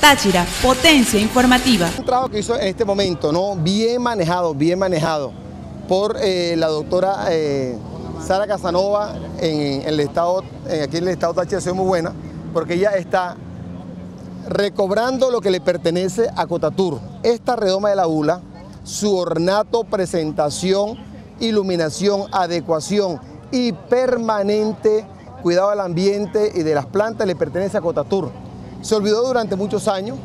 Táchira, potencia informativa. Un trabajo que hizo en este momento, ¿no? bien manejado por la doctora Sara Casanova en el estado Táchira. Soy muy buena, porque ella está recobrando lo que le pertenece a Cotatur. Esta redoma de la ULA, su ornato, presentación, iluminación, adecuación y permanente cuidado del ambiente y de las plantas le pertenece a Cotatur. Se olvidó durante muchos años.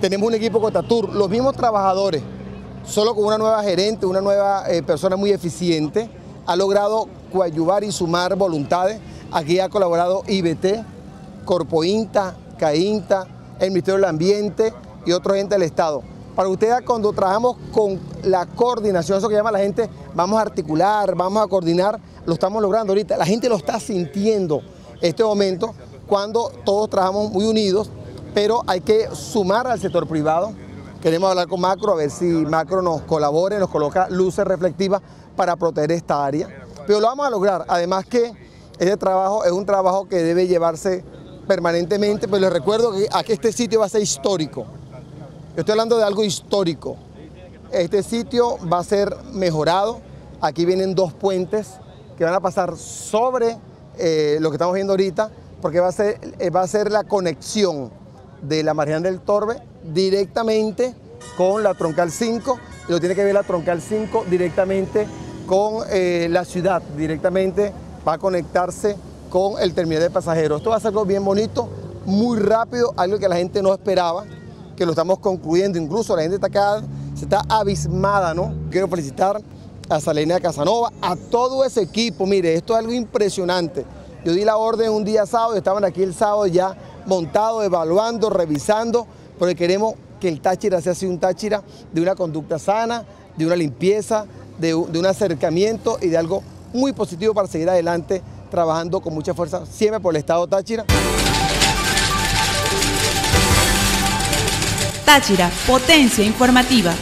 Tenemos un equipo Cotatur, los mismos trabajadores, solo con una nueva gerente, una nueva persona muy eficiente, ha logrado coadyuvar y sumar voluntades. Aquí ha colaborado IBT, Corpo INTA, CAINTA, el Ministerio del Ambiente y otros entes del Estado. Para ustedes, cuando trabajamos con la coordinación, eso que llama la gente, vamos a articular, vamos a coordinar, lo estamos logrando ahorita. La gente lo está sintiendo este momento, cuando todos trabajamos muy unidos, pero hay que sumar al sector privado. Queremos hablar con Macro, a ver si Macro nos colabore, nos coloca luces reflectivas para proteger esta área. Pero lo vamos a lograr. Además que este trabajo es un trabajo que debe llevarse permanentemente, pero les recuerdo que aquí este sitio va a ser histórico. Yo estoy hablando de algo histórico. Este sitio va a ser mejorado. Aquí vienen dos puentes que van a pasar sobre lo que estamos viendo ahorita, porque va a ser la conexión de la marginal del Torbe directamente con la Troncal 5, y lo tiene que ver la Troncal 5 directamente con la ciudad, directamente va a conectarse con el terminal de pasajeros. Esto va a ser algo bien bonito, muy rápido, algo que la gente no esperaba, que lo estamos concluyendo. Incluso la gente está acá, se está abismada, ¿no? Quiero felicitar a Selena Casanova, a todo ese equipo. Mire, esto es algo impresionante. Yo di la orden un día sábado, estaban aquí el sábado ya montados, evaluando, revisando, porque queremos que el Táchira sea así, un Táchira de una conducta sana, de una limpieza, de un acercamiento y de algo muy positivo para seguir adelante, trabajando con mucha fuerza siempre por el Estado Táchira. Táchira, potencia informativa.